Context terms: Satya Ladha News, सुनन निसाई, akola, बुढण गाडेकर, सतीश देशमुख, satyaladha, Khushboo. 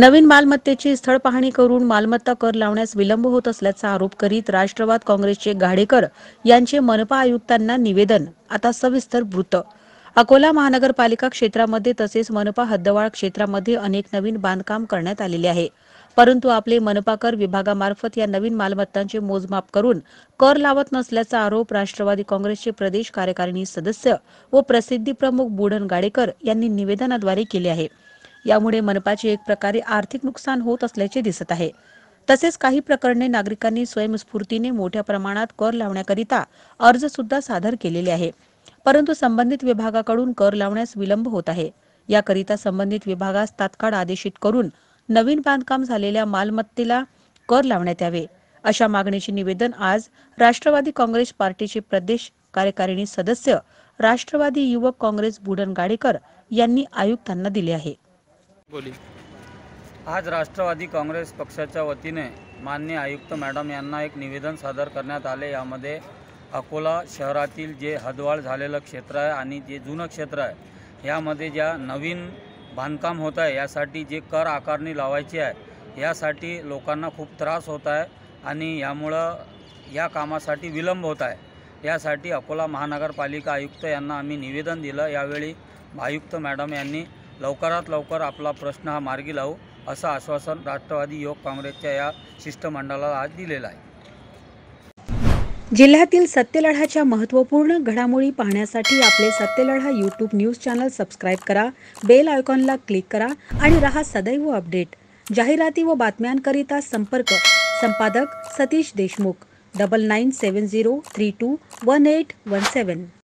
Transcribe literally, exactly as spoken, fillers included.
नवीन मालमत्तेची स्थळ पाहणी करून मालमत्ता कर लावण्यास विलंब होत असल्याचा आरोप करीत राष्ट्रवाद काँग्रेसचे गाडेकर यांचे मनपा आयुक्तांना निवेदन। आता सविस्तर वृत्त। अकोला महानगरपालिका क्षेत्रामध्ये तसेच मनपा हद्दवाढ क्षेत्रामध्ये अनेक नवीन बांधकाम करण्यात आलेले आहे, परंतु आपले मनपा कर विभागामार्फत या नवीन मालमत्तांचे मोजमाप करून कर लावत नसल्याचा आरोप राष्ट्रवादी काँग्रेसचे प्रदेश कार्यकारिणी सदस्य व प्रसिद्धी प्रमुख बुढण गाडेकर यांनी निवेदनाद्वारे केले आहे। यामुळे मनपाचे एक प्रकारे आर्थिक नुकसान होत असल्याचे दिसत आहे। तसेच काही प्रकरणे नागरिकांनी स्वयंस्फूर्तीने मोठ्या प्रमाणात कर लावण्याकरिता अर्ज सुद्धा सादर केलेले आहे, परंतु संबंधित विभागाकडून कर लावण्यास विलंब होत आहे। याकरिता संबंधित विभागास तात्काळ आदेशित करून नवीन बांधकाम झालेल्या मालमत्तेला कर लावण्यात यावे, अशा मागणीचे निवेदन आज राष्ट्रवादी काँग्रेस पार्टीचे प्रदेश कार्यकारिणी सदस्य राष्ट्रवादी युवक काँग्रेस बुढण गाडेकर यांनी आयुक्तांना दिले आहे। आज राष्ट्रवादी काँग्रेस पक्षाच्या वतीने माननीय आयुक्त मॅडम यांना एक निवेदन सादर करण्यात आले। यामध्ये अकोला शहरातील जे हदवाढ झालेलं क्षेत्र आहे आणि जे जुनं क्षेत्र आहे यामध्ये ज्या नवीन बांधकाम होत आहे यासाठी जे कर आकारणी लावायची आहे यासाठी लोकांना खूप त्रास होत आहे आणि यामुळं या कामासाठी विलंब होत आहे। यासाठी अकोला महानगरपालिका आयुक्त यांना आम्ही निवेदन दिलं। यावेळी आयुक्त मॅडम यांनी लवकरात लवकर आपला प्रश्न हा मार्गी लावू असं आश्वासन राष्ट्रवादी युवक काँग्रेसच्या या शिष्टमंडळाला आज दिलेलं आहे। जिल्ह्यातील सत्यलढाच्या महत्त्वपूर्ण घडामोडी पाहण्यासाठी आपले Satyaladha YouTube news channel subscribe करा, बेल आयकॉनला क्लिक करा आणि रहा सदैव अपडेट। जाहिराती व बातम्यांकरिता संपर्क संपादक सतीश देशमुख double nine seven zero three two one eight one seven.